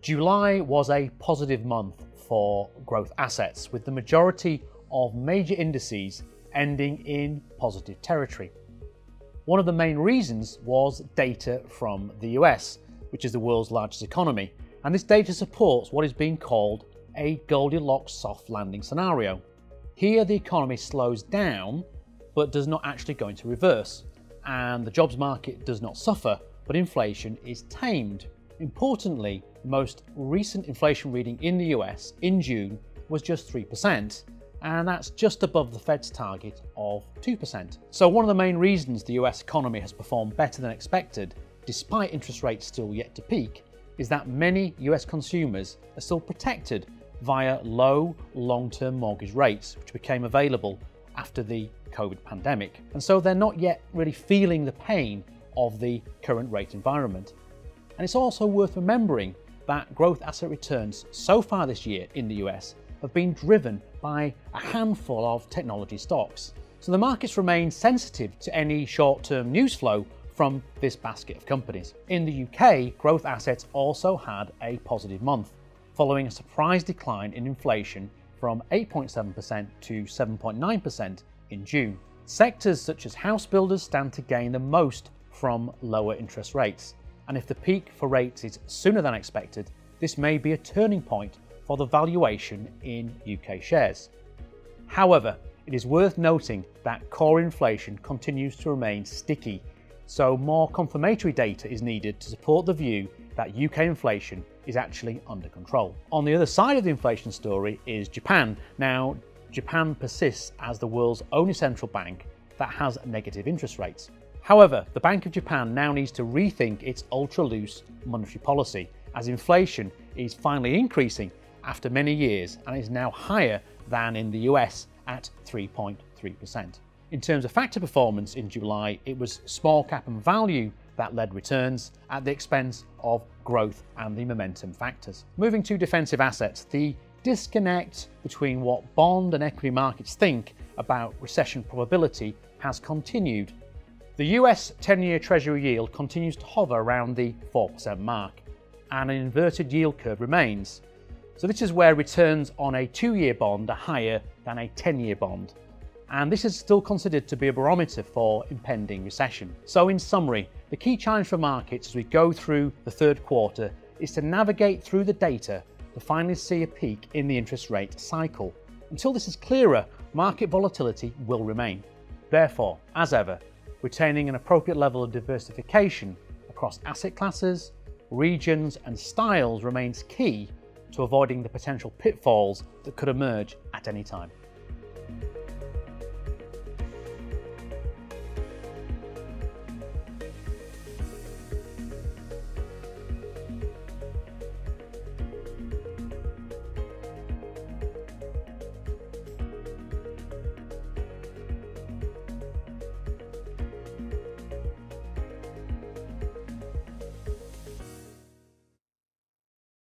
July was a positive month for growth assets, with the majority of major indices ending in positive territory. One of the main reasons was data from the US, which is the world's largest economy, and this data supports what is being called a Goldilocks soft landing scenario. Here the economy slows down but does not actually go into reverse, and the jobs market does not suffer, but inflation is tamed. Importantly, the most recent inflation reading in the US in June was just 3%, and that's just above the Fed's target of 2%. So one of the main reasons the US economy has performed better than expected, despite interest rates still yet to peak, is that many US consumers are still protected via low long-term mortgage rates, which became available after the COVID pandemic. And so they're not yet really feeling the pain of the current rate environment. And it's also worth remembering that growth asset returns so far this year in the US have been driven by a handful of technology stocks. So the markets remain sensitive to any short-term news flow from this basket of companies. In the UK, growth assets also had a positive month, following a surprise decline in inflation from 8.7% to 7.9% in June. Sectors such as house builders stand to gain the most from lower interest rates. And if the peak for rates is sooner than expected, this may be a turning point for the valuation in UK shares. However, it is worth noting that core inflation continues to remain sticky, so more confirmatory data is needed to support the view that UK inflation is actually under control. On the other side of the inflation story is Japan. Now, Japan persists as the world's only central bank that has negative interest rates. However, the Bank of Japan now needs to rethink its ultra-loose monetary policy, as inflation is finally increasing after many years and is now higher than in the US at 3.3%. In terms of factor performance in July, it was small cap and value that led returns at the expense of growth and the momentum factors. Moving to defensive assets, the disconnect between what bond and equity markets think about recession probability has continued. The US 10-year Treasury yield continues to hover around the 4% mark, and an inverted yield curve remains. So this is where returns on a 2-year bond are higher than a 10-year bond, and this is still considered to be a barometer for impending recession. So in summary, the key challenge for markets as we go through the third quarter is to navigate through the data to finally see a peak in the interest rate cycle. Until this is clearer, market volatility will remain. Therefore, as ever, retaining an appropriate level of diversification across asset classes, regions and styles remains key to avoiding the potential pitfalls that could emerge at any time.